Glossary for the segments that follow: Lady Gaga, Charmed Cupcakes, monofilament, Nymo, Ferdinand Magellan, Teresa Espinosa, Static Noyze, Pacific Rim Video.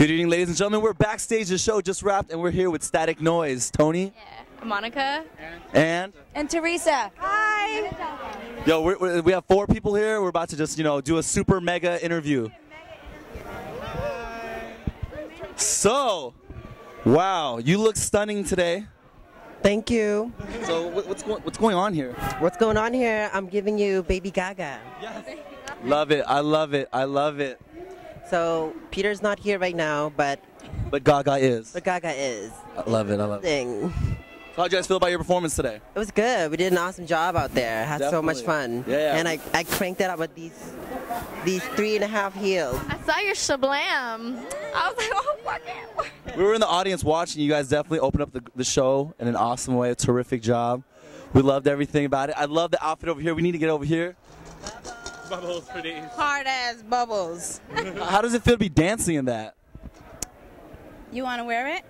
Good evening, ladies and gentlemen. We're backstage. The show just wrapped, and we're here with Static Noyze. Tony? Yeah. Monica. And Teresa. Hi. Yo, we have 4 people here. We're about to just, you know, do a super mega interview. So, wow, you look stunning today. Thank you. So what's going on here? What's going on here? I'm giving you Baby Gaga. Yes. Love it. I love it. I love it. So Peter's not here right now, but Gaga is. But Gaga is. I love it. I love it. So how'd you guys feel about your performance today? It was good. We did an awesome job out there. Had so much fun. Yeah. And I cranked it up with these 3.5 heels. I saw your shablam. I was like, oh, fuck it. We were in the audience watching. You guys definitely opened up the show in an awesome way. A terrific job. We loved everything about it. I love the outfit over here. We need to get over here. Bubbles for days. Hard ass bubbles. How does it feel to be dancing in that? You want to wear it?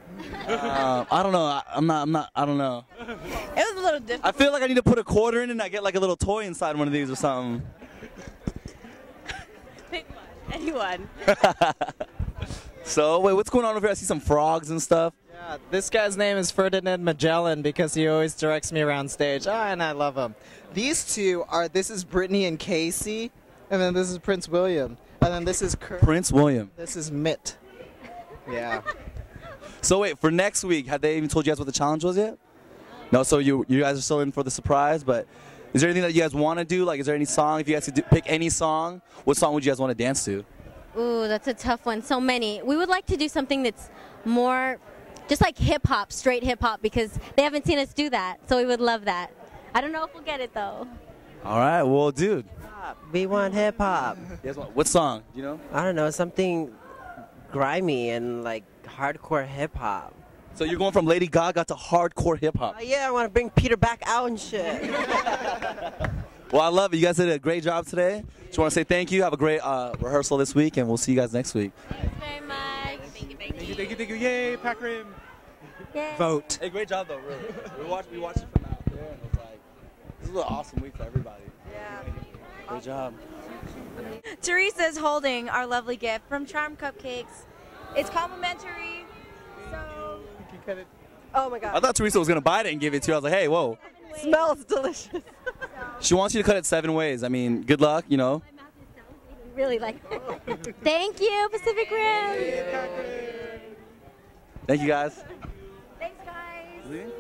I don't know. I don't know. It was a little different. I feel like I need to put a quarter in and I get like a little toy inside one of these or something. Pick one. Anyone. So, wait, what's going on over here? I see some frogs and stuff. Yeah, this guy's name is Ferdinand Magellan because he always directs me around stage. Oh, and I love him. These two are, this is Brittany and Casey, and then this is Prince William, and then this is Kurt. Prince William. This is Mitt. Yeah. So wait, for next week, have they even told you guys what the challenge was yet? No, so you guys are still in for the surprise, but is there anything that you guys want to do? Like, is there any song? If you guys could pick any song, what song would you guys want to dance to? Ooh, that's a tough one. So many. We would like to do something that's more just like hip-hop, straight hip-hop, because they haven't seen us do that, so we would love that. I don't know if we'll get it, though. All right, well, dude. We want hip-hop. What song? You know? I don't know, something grimy and like hardcore hip-hop. So you're going from Lady Gaga to hardcore hip-hop? Yeah, I want to bring Peter back out and shit. Well, I love it. You guys did a great job today. Just want to say thank you. Have a great rehearsal this week, and we'll see you guys next week. Thanks very much. Thank you, thank you. Thank you, thank you. Yay, Pac Rim. Yay. Vote. Hey, great job, though, really. We watched it from out there, and it was like, this is an awesome week for everybody. Yeah. Great job. Teresa is holding our lovely gift from Charmed Cupcakes. It's complimentary, so. You can cut it. Oh, my God. I thought Teresa was going to buy it and give it to you. I was like, hey, whoa. Smells delicious. She wants you to cut it 7 ways. I mean, good luck, you know. My mouth is sounds really like that. Thank you, Pacific Rim. Thank you, guys. Thanks, guys.